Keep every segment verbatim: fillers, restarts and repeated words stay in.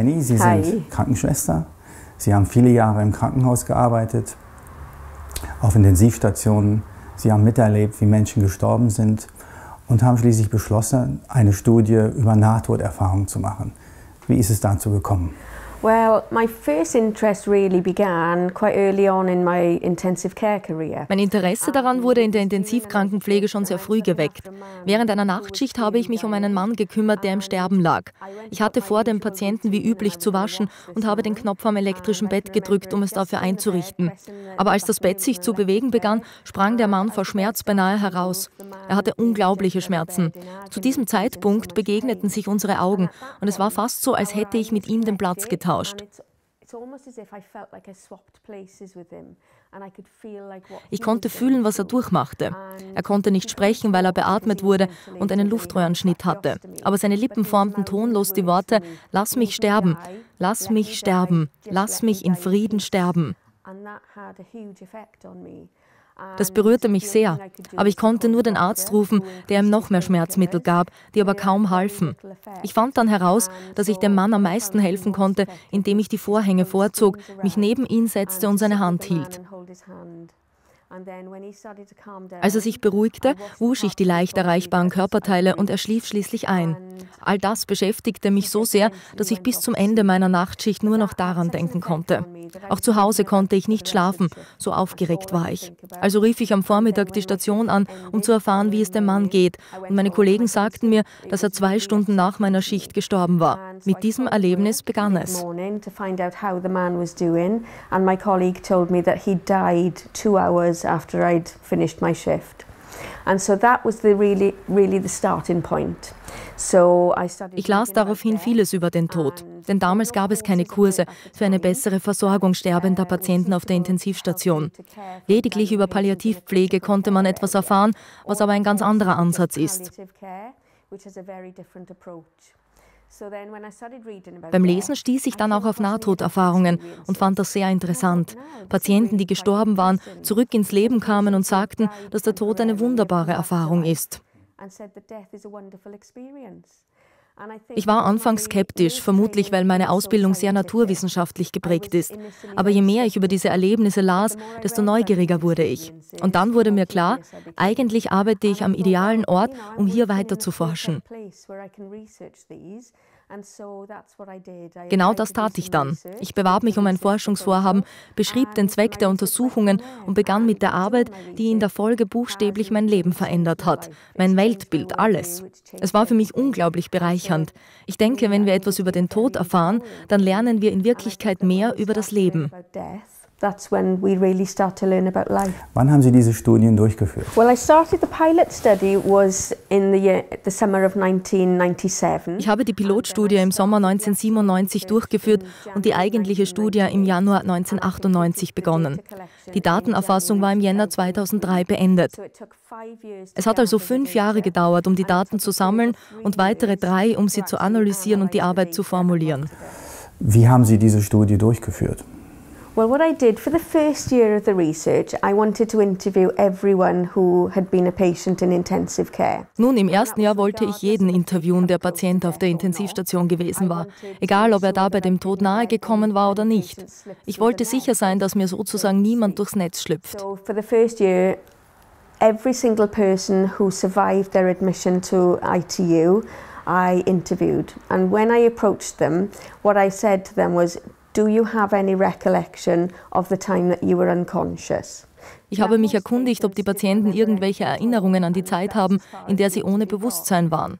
Heini, Sie Hi. sind Krankenschwester. Sie haben viele Jahre im Krankenhaus gearbeitet, auf Intensivstationen. Sie haben miterlebt, wie Menschen gestorben sind und haben schließlich beschlossen, eine Studie über Nahtoderfahrung zu machen. Wie ist es dazu gekommen? Well, my first interest really began quite early on in my intensive care career. Mein Interesse daran wurde in der Intensivkrankenpflege schon sehr früh geweckt. Während einer Nachtschicht habe ich mich um einen Mann gekümmert, der im Sterben lag. Ich hatte vor, den Patienten wie üblich zu waschen und habe den Knopf am elektrischen Bett gedrückt, um es dafür einzurichten. Aber als das Bett sich zu bewegen begann, sprang der Mann vor Schmerz beinahe heraus. Er hatte unglaubliche Schmerzen. Zu diesem Zeitpunkt begegneten sich unsere Augen und es war fast so, als hätte ich mit ihm den Platz geteilt. Ich konnte fühlen, was er durchmachte. Er konnte nicht sprechen, weil er beatmet wurde und einen Luftröhrenschnitt hatte. Aber seine Lippen formten tonlos die Worte: Lass mich sterben, lass mich sterben, lass mich in Frieden sterben. Das berührte mich sehr, aber ich konnte nur den Arzt rufen, der ihm noch mehr Schmerzmittel gab, die aber kaum halfen. Ich fand dann heraus, dass ich dem Mann am meisten helfen konnte, indem ich die Vorhänge vorzog, mich neben ihn setzte und seine Hand hielt. Als er sich beruhigte, wusch ich die leicht erreichbaren Körperteile und er schlief schließlich ein. All das beschäftigte mich so sehr, dass ich bis zum Ende meiner Nachtschicht nur noch daran denken konnte. Auch zu Hause konnte ich nicht schlafen, so aufgeregt war ich. Also rief ich am Vormittag die Station an, um zu erfahren, wie es dem Mann geht. Und meine Kollegen sagten mir, dass er zwei Stunden nach meiner Schicht gestorben war. Mit diesem Erlebnis begann es. After I'd finished my shift. And so that was the really, really the starting point. So I started Ich las daraufhin vieles über den Tod, denn damals gab es keine Kurse für eine bessere Versorgung sterbender Patienten auf der Intensivstation. Lediglich über Palliativpflege konnte man etwas erfahren, was aber ein ganz anderer Ansatz ist. Beim Lesen stieß ich dann auch auf Nahtoderfahrungen und fand das sehr interessant. Patienten, die gestorben waren, zurück ins Leben kamen und sagten, dass der Tod eine wunderbare Erfahrung ist. Ich war anfangs skeptisch, vermutlich weil meine Ausbildung sehr naturwissenschaftlich geprägt ist. Aber je mehr ich über diese Erlebnisse las, desto neugieriger wurde ich. Und dann wurde mir klar, eigentlich arbeite ich am idealen Ort, um hier weiter zu forschen. Genau das tat ich dann. Ich bewarb mich um ein Forschungsvorhaben, beschrieb den Zweck der Untersuchungen und begann mit der Arbeit, die in der Folge buchstäblich mein Leben verändert hat, mein Weltbild, alles. Es war für mich unglaublich bereichernd. Ich denke, wenn wir etwas über den Tod erfahren, dann lernen wir in Wirklichkeit mehr über das Leben. That's when we really start to learn about life. Wann haben Sie diese Studien durchgeführt? Well, I started the pilot study was in the, year, the summer of nineteen ninety-seven. Ich habe die Pilotstudie im Sommer neunzehnhundertsiebenundneunzig durchgeführt und die eigentliche Studie im Januar neunzehnhundertachtundneunzig begonnen. Die Datenerfassung war im Jänner zweitausenddrei beendet. Es hat also fünf Jahre gedauert, um die Daten zu sammeln und weitere drei, um sie zu analysieren und die Arbeit zu formulieren. Wie haben Sie diese Studie durchgeführt? Well, what I did for the first year of the research, I wanted to interview everyone who had been a patient in intensive care. Nun, im ersten Jahr wollte ich jeden interviewen, der Patient auf der Intensivstation gewesen war, egal ob er dabei dem Tod nahe gekommen war oder nicht. Ich wollte sicher sein, dass mir sozusagen niemand durchs Netz schlüpft. So for the first year, every single person who survived their admission to I T U, I interviewed. And when I approached them, what I said to them was, do you have any recollection of the time that you were unconscious? Ich habe mich erkundigt, ob die Patienten irgendwelche Erinnerungen an die Zeit haben, in der sie ohne Bewusstsein waren.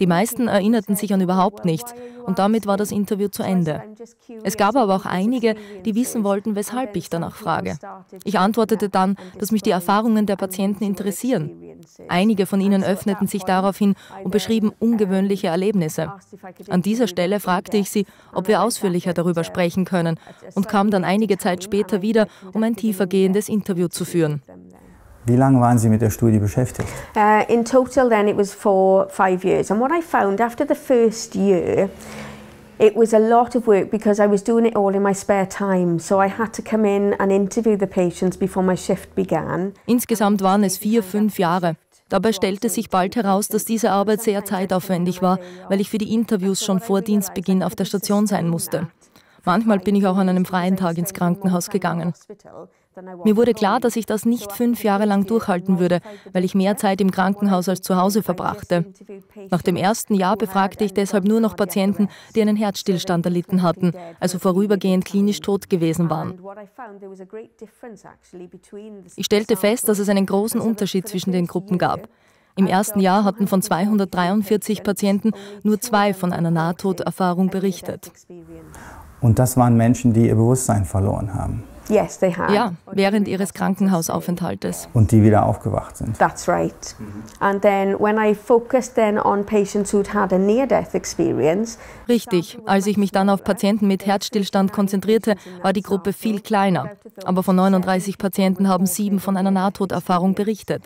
Die meisten erinnerten sich an überhaupt nichts und damit war das Interview zu Ende. Es gab aber auch einige, die wissen wollten, weshalb ich danach frage. Ich antwortete dann, dass mich die Erfahrungen der Patienten interessieren. Einige von ihnen öffneten sich daraufhin und beschrieben ungewöhnliche Erlebnisse. An dieser Stelle fragte ich sie, ob wir ausführlicher darüber sprechen können und kam dann einige Zeit später wieder, um ein tiefergehendes Interview zu führen. Wie lange waren Sie mit der Studie beschäftigt? Uh, in total then it was for five years and what I found after the first year it was a lot of work because I was doing it all in my spare time so I had to come in and interview the patients before my shift began. Insgesamt waren es vier, fünf Jahre. Dabei stellte sich bald heraus, dass diese Arbeit sehr zeitaufwendig war, weil ich für die Interviews schon vor Dienstbeginn auf der Station sein musste. Manchmal bin ich auch an einem freien Tag ins Krankenhaus gegangen. Mir wurde klar, dass ich das nicht fünf Jahre lang durchhalten würde, weil ich mehr Zeit im Krankenhaus als zu Hause verbrachte. Nach dem ersten Jahr befragte ich deshalb nur noch Patienten, die einen Herzstillstand erlitten hatten, also vorübergehend klinisch tot gewesen waren. Ich stellte fest, dass es einen großen Unterschied zwischen den Gruppen gab. Im ersten Jahr hatten von zweihundertdreiundvierzig Patienten nur zwei von einer Nahtoderfahrung berichtet. Und das waren Menschen, die ihr Bewusstsein verloren haben. Ja, während ihres Krankenhausaufenthaltes. Und die wieder aufgewacht sind. That's right. And then when I focused then on patients who'd had a near-death experience. Richtig. Als ich mich dann auf Patienten mit Herzstillstand konzentrierte, war die Gruppe viel kleiner. Aber von neununddreißig Patienten haben sieben von einer Nahtoderfahrung berichtet.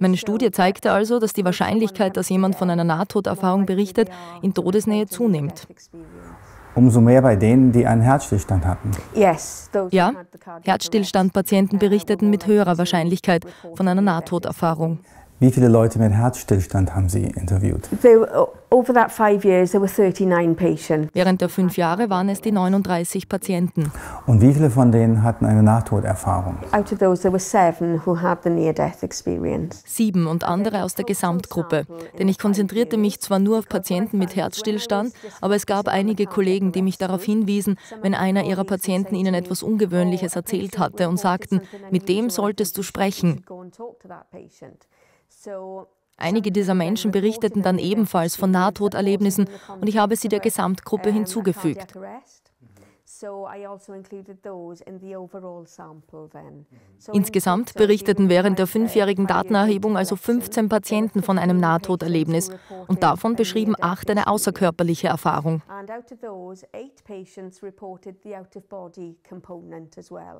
Meine Studie zeigte also, dass die Wahrscheinlichkeit, dass jemand von einer Nahtoderfahrung berichtet, in Todesnähe zunimmt. Umso mehr bei denen, die einen Herzstillstand hatten. Ja, Herzstillstandpatienten berichteten mit höherer Wahrscheinlichkeit von einer Nahtoderfahrung. Wie viele Leute mit Herzstillstand haben Sie interviewt? Während der fünf Jahre waren es die neununddreißig Patienten. Und wie viele von denen hatten eine Nahtoderfahrung? Sieben und andere aus der Gesamtgruppe. Denn ich konzentrierte mich zwar nur auf Patienten mit Herzstillstand, aber es gab einige Kollegen, die mich darauf hinwiesen, wenn einer ihrer Patienten ihnen etwas Ungewöhnliches erzählt hatte und sagten, mit dem solltest du sprechen. Einige dieser Menschen berichteten dann ebenfalls von Nahtoderlebnissen und ich habe sie der Gesamtgruppe hinzugefügt. Insgesamt berichteten während der fünfjährigen Datenerhebung also fünfzehn Patienten von einem Nahtoderlebnis und davon beschrieben acht eine außerkörperliche Erfahrung.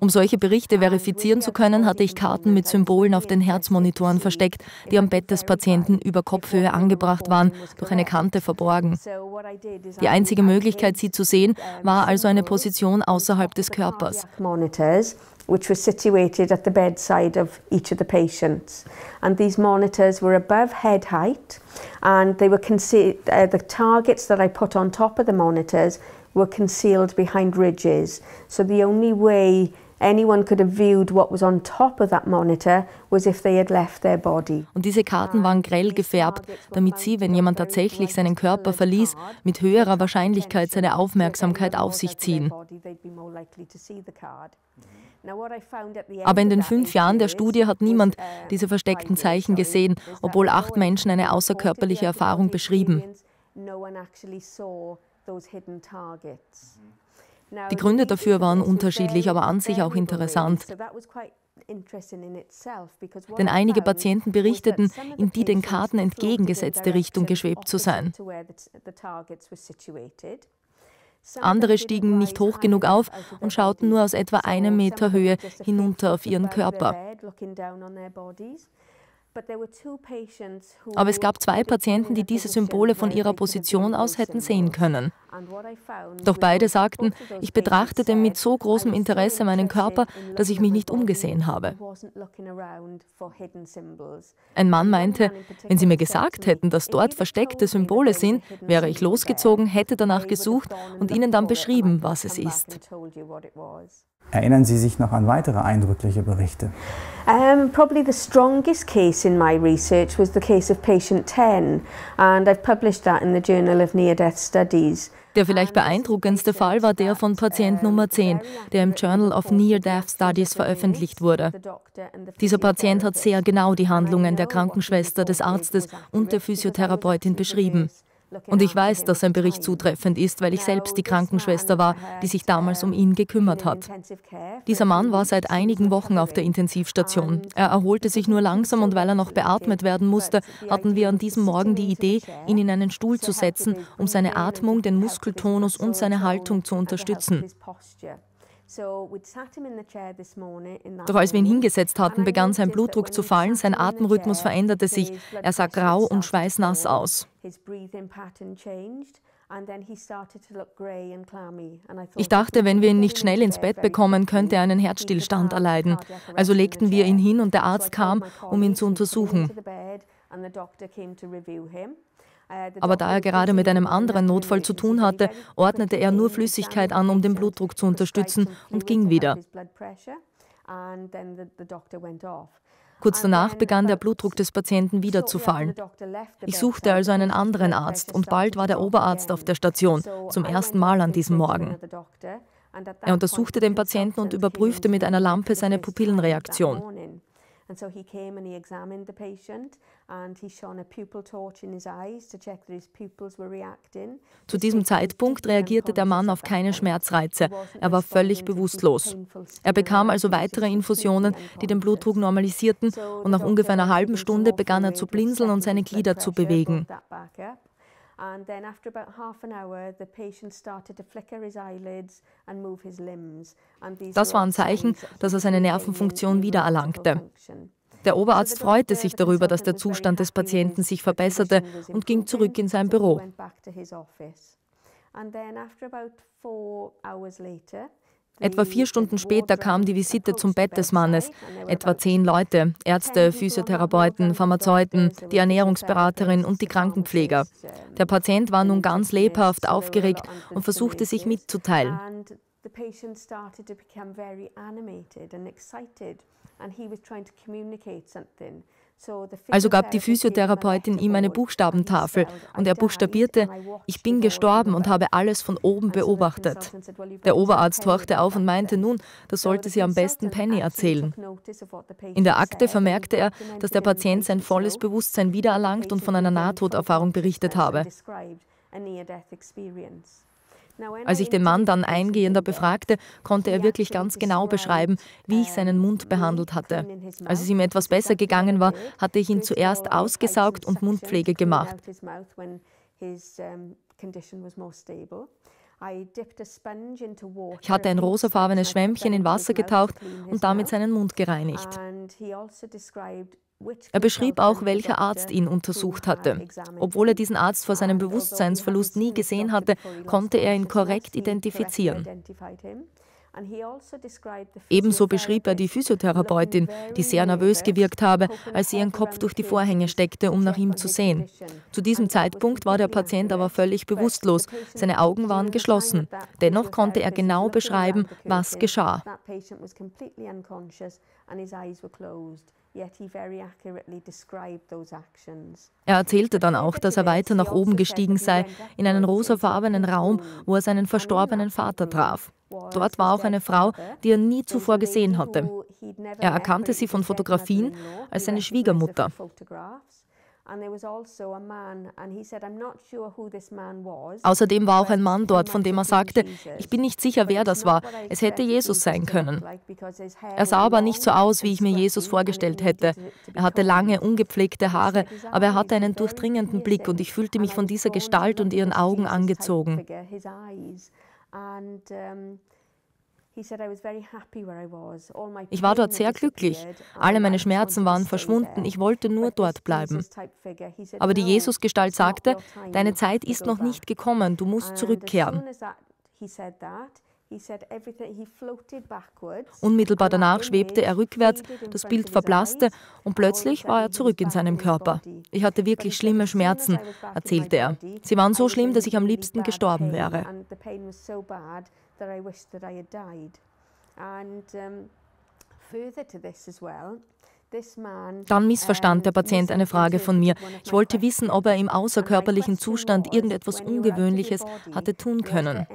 Um solche Berichte verifizieren zu können, hatte ich Karten mit Symbolen auf den Herzmonitoren versteckt, die am Bett des Patienten über Kopfhöhe angebracht waren, durch eine Kante verborgen. Die einzige Möglichkeit, sie zu sehen, war also eine Position außerhalb des Körpers. Und diese Karten waren grell gefärbt, damit sie, wenn jemand tatsächlich seinen Körper verließ, mit höherer Wahrscheinlichkeit seine Aufmerksamkeit auf sich ziehen. Aber in den fünf Jahren der Studie hat niemand diese versteckten Zeichen gesehen, obwohl acht Menschen eine außerkörperliche Erfahrung beschrieben. Die Gründe dafür waren unterschiedlich, aber an sich auch interessant. Denn einige Patienten berichteten, in die den Karten entgegengesetzte Richtung geschwebt zu sein. Andere stiegen nicht hoch genug auf und schauten nur aus etwa einem Meter Höhe hinunter auf ihren Körper. Aber es gab zwei Patienten, die diese Symbole von ihrer Position aus hätten sehen können. Doch beide sagten, ich betrachtete mit so großem Interesse meinen Körper, dass ich mich nicht umgesehen habe. Ein Mann meinte, wenn sie mir gesagt hätten, dass dort versteckte Symbole sind, wäre ich losgezogen, hätte danach gesucht und ihnen dann beschrieben, was es ist. Erinnern Sie sich noch an weitere eindrückliche Berichte? Probably the strongest case in my research was the case of patient ten, and I've published that in the Journal of Near Death Studies. Der vielleicht beeindruckendste Fall war der von Patient Nummer zehn, der im Journal of Near Death Studies veröffentlicht wurde. Dieser Patient hat sehr genau die Handlungen der Krankenschwester, des Arztes und der Physiotherapeutin beschrieben. Und ich weiß, dass sein Bericht zutreffend ist, weil ich selbst die Krankenschwester war, die sich damals um ihn gekümmert hat. Dieser Mann war seit einigen Wochen auf der Intensivstation. Er erholte sich nur langsam und weil er noch beatmet werden musste, hatten wir an diesem Morgen die Idee, ihn in einen Stuhl zu setzen, um seine Atmung, den Muskeltonus und seine Haltung zu unterstützen. Doch als wir ihn hingesetzt hatten, begann sein Blutdruck zu fallen, sein Atemrhythmus veränderte sich, er sah grau und schweißnass aus. Ich dachte, wenn wir ihn nicht schnell ins Bett bekommen, könnte er einen Herzstillstand erleiden. Also legten wir ihn hin und der Arzt kam, um ihn zu untersuchen. Aber da er gerade mit einem anderen Notfall zu tun hatte, ordnete er nur Flüssigkeit an, um den Blutdruck zu unterstützen, und ging wieder. Kurz danach begann der Blutdruck des Patienten wieder zu fallen. Ich suchte also einen anderen Arzt und bald war der Oberarzt auf der Station, zum ersten Mal an diesem Morgen. Er untersuchte den Patienten und überprüfte mit einer Lampe seine Pupillenreaktion. And so he came and he examined the patient and he shone a pupil torch in his eyes to check that his pupils were reacting. Zu diesem Zeitpunkt reagierte der Mann auf keine Schmerzreize. Er war völlig bewusstlos. Er bekam also weitere Infusionen, die den Blutdruck normalisierten, und nach ungefähr einer halben Stunde begann er zu blinzeln und seine Glieder zu bewegen. And then after about half an hour the patient started to flicker his eyelids and move his limbs. Das war ein Zeichen, dass er seine Nervenfunktion wiedererlangte. Der Oberarzt freute sich darüber, dass der Zustand des Patienten sich verbesserte, und ging zurück in sein Büro. Etwa vier Stunden später kam die Visite zum Bett des Mannes. Etwa zehn Leute, Ärzte, Physiotherapeuten, Pharmazeuten, die Ernährungsberaterin und die Krankenpfleger. Der Patient war nun ganz lebhaft, aufgeregt und versuchte, sich mitzuteilen. Also gab die Physiotherapeutin ihm eine Buchstabentafel und er buchstabierte: Ich bin gestorben und habe alles von oben beobachtet. Der Oberarzt horchte auf und meinte, nun, das sollte sie am besten Penny erzählen. In der Akte vermerkte er, dass der Patient sein volles Bewusstsein wiedererlangt und von einer Nahtoderfahrung berichtet habe. Als ich den Mann dann eingehender befragte, konnte er wirklich ganz genau beschreiben, wie ich seinen Mund behandelt hatte. Als es ihm etwas besser gegangen war, hatte ich ihn zuerst ausgesaugt und Mundpflege gemacht. Ich hatte ein rosafarbenes Schwämmchen in Wasser getaucht und damit seinen Mund gereinigt. Er beschrieb auch, welcher Arzt ihn untersucht hatte. Obwohl er diesen Arzt vor seinem Bewusstseinsverlust nie gesehen hatte, konnte er ihn korrekt identifizieren. Ebenso beschrieb er die Physiotherapeutin, die sehr nervös gewirkt habe, als sie ihren Kopf durch die Vorhänge steckte, um nach ihm zu sehen. Zu diesem Zeitpunkt war der Patient aber völlig bewusstlos, seine Augen waren geschlossen. Dennoch konnte er genau beschreiben, was geschah. Er erzählte dann auch, dass er weiter nach oben gestiegen sei, in einen rosafarbenen Raum, wo er seinen verstorbenen Vater traf. Dort war auch eine Frau, die er nie zuvor gesehen hatte. Er erkannte sie von Fotografien als seine Schwiegermutter. Außerdem war auch ein Mann dort, von dem er sagte, ich bin nicht sicher, wer das war. Es hätte Jesus sein können. Er sah aber nicht so aus, wie ich mir Jesus vorgestellt hätte. Er hatte lange, ungepflegte Haare, aber er hatte einen durchdringenden Blick und ich fühlte mich von dieser Gestalt und ihren Augen angezogen. Ich war dort sehr glücklich. Alle meine Schmerzen waren verschwunden. Ich wollte nur dort bleiben. Aber die Jesusgestalt sagte, deine Zeit ist noch nicht gekommen, du musst zurückkehren. Unmittelbar danach schwebte er rückwärts, das Bild verblasste und plötzlich war er zurück in seinem Körper. Ich hatte wirklich schlimme Schmerzen, erzählte er. Sie waren so schlimm, dass ich am liebsten gestorben wäre. Dann missverstand der Patient eine Frage von mir. Ich wollte wissen, ob er im außerkörperlichen Zustand irgendetwas Ungewöhnliches hatte tun können.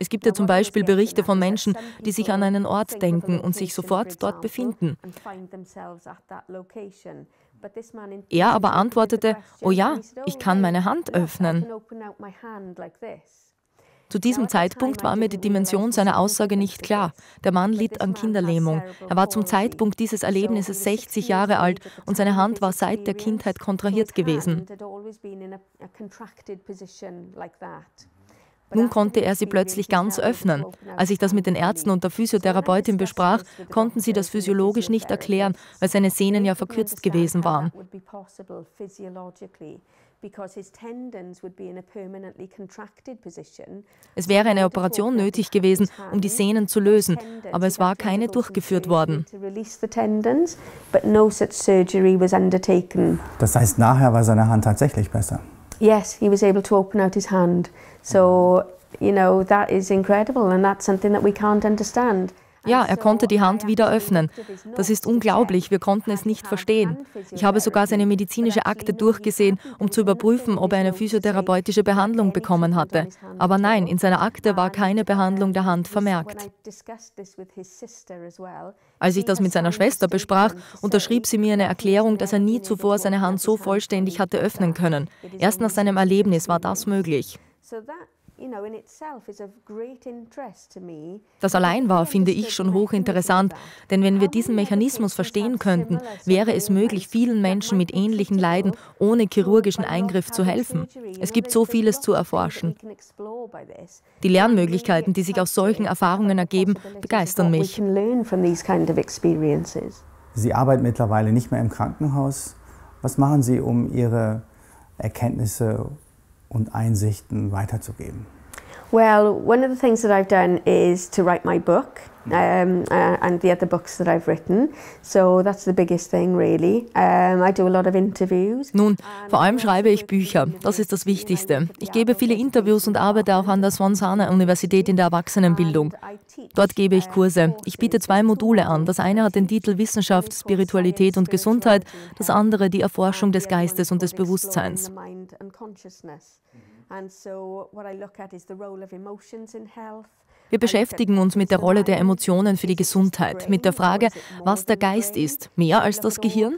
Es gibt ja zum Beispiel Berichte von Menschen, die sich an einen Ort denken und sich sofort dort befinden. Er aber antwortete, oh ja, ich kann meine Hand öffnen. Zu diesem Zeitpunkt war mir die Dimension seiner Aussage nicht klar. Der Mann litt an Kinderlähmung. Er war zum Zeitpunkt dieses Erlebnisses sechzig Jahre alt und seine Hand war seit der Kindheit kontrahiert gewesen. Nun konnte er sie plötzlich ganz öffnen. Als ich das mit den Ärzten und der Physiotherapeutin besprach, konnten sie das physiologisch nicht erklären, weil seine Sehnen ja verkürzt gewesen waren. Es wäre eine Operation nötig gewesen, um die Sehnen zu lösen, aber es war keine durchgeführt worden. Das heißt, nachher war seine Hand tatsächlich besser. Yes, he was able to open out his hand. So, you know, that is incredible and that's something that we can't understand. Ja, er konnte die Hand wieder öffnen. Das ist unglaublich, wir konnten es nicht verstehen. Ich habe sogar seine medizinische Akte durchgesehen, um zu überprüfen, ob er eine physiotherapeutische Behandlung bekommen hatte. Aber nein, in seiner Akte war keine Behandlung der Hand vermerkt. Als ich das mit seiner Schwester besprach, unterschrieb sie mir eine Erklärung, dass er nie zuvor seine Hand so vollständig hatte öffnen können. Erst nach seinem Erlebnis war das möglich. Das allein war, finde ich, schon hochinteressant, denn wenn wir diesen Mechanismus verstehen könnten, wäre es möglich, vielen Menschen mit ähnlichen Leiden ohne chirurgischen Eingriff zu helfen. Es gibt so vieles zu erforschen. Die Lernmöglichkeiten, die sich aus solchen Erfahrungen ergeben, begeistern mich. Sie arbeiten mittlerweile nicht mehr im Krankenhaus. Was machen Sie, um Ihre Erkenntnisse zu und Einsichten weiterzugeben? Well, one of the things that I've done is to write my book um, uh, and the other books that I've written. So that's the biggest thing really. Um, I do a lot of interviews. Nun, vor allem schreibe ich Bücher. Das ist das Wichtigste. Ich gebe viele Interviews und arbeite auch an der Swansea-Universität in der Erwachsenenbildung. Dort gebe ich Kurse. Ich biete zwei Module an. Das eine hat den Titel Wissenschaft, Spiritualität und Gesundheit, das andere die Erforschung des Geistes und des Bewusstseins. Wir beschäftigen uns mit der Rolle der Emotionen für die Gesundheit, mit der Frage, was der Geist ist, mehr als das Gehirn.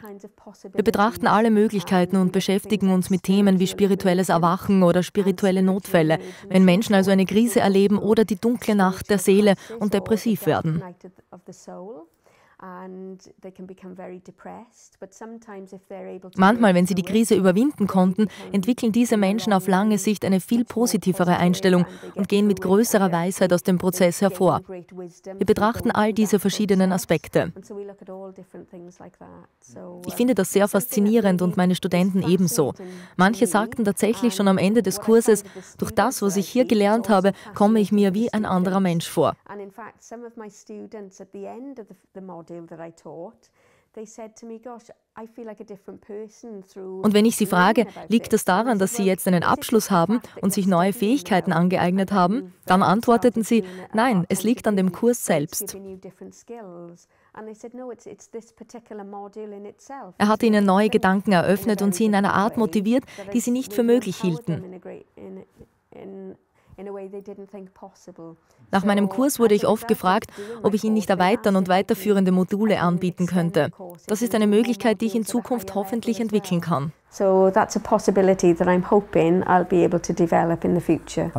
Wir betrachten alle Möglichkeiten und beschäftigen uns mit Themen wie spirituelles Erwachen oder spirituelle Notfälle, wenn Menschen also eine Krise erleben oder die dunkle Nacht der Seele und depressiv werden. Manchmal, wenn sie die Krise überwinden konnten, entwickeln diese Menschen auf lange Sicht eine viel positivere Einstellung und gehen mit größerer Weisheit aus dem Prozess hervor. Wir betrachten all diese verschiedenen Aspekte. Ich finde das sehr faszinierend und meine Studenten ebenso. Manche sagten tatsächlich schon am Ende des Kurses, durch das, was ich hier gelernt habe, komme ich mir wie ein anderer Mensch vor. Und wenn ich sie frage, liegt es daran, dass sie jetzt einen Abschluss haben und sich neue Fähigkeiten angeeignet haben, dann antworteten sie, nein, es liegt an dem Kurs selbst. Er hat ihnen neue Gedanken eröffnet und sie in einer Art motiviert, die sie nicht für möglich hielten. Nach meinem Kurs wurde ich oft gefragt, ob ich ihn nicht erweitern und weiterführende Module anbieten könnte. Das ist eine Möglichkeit, die ich in Zukunft hoffentlich entwickeln kann. Was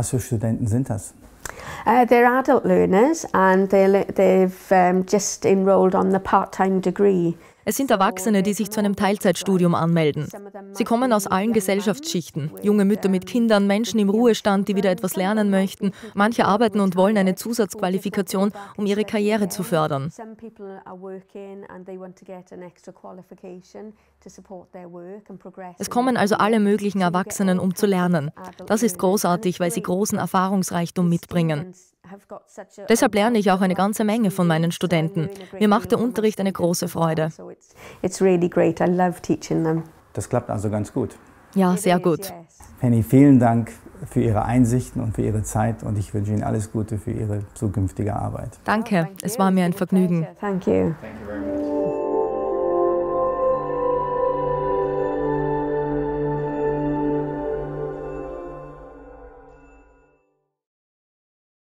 für Studenten sind das? Uh, they're adult learners and they, they've um, just enrolled on the part-time degree. Es sind Erwachsene, die sich zu einem Teilzeitstudium anmelden. Sie kommen aus allen Gesellschaftsschichten. Junge Mütter mit Kindern, Menschen im Ruhestand, die wieder etwas lernen möchten. Manche arbeiten und wollen eine Zusatzqualifikation, um ihre Karriere zu fördern. Es kommen also alle möglichen Erwachsenen, um zu lernen. Das ist großartig, weil sie großen Erfahrungsreichtum mitbringen. Deshalb lerne ich auch eine ganze Menge von meinen Studenten. Mir macht der Unterricht eine große Freude. Das klappt also ganz gut. Ja, sehr gut. Penny, vielen Dank für Ihre Einsichten und für Ihre Zeit und ich wünsche Ihnen alles Gute für Ihre zukünftige Arbeit. Danke, es war mir ein Vergnügen. Thank you.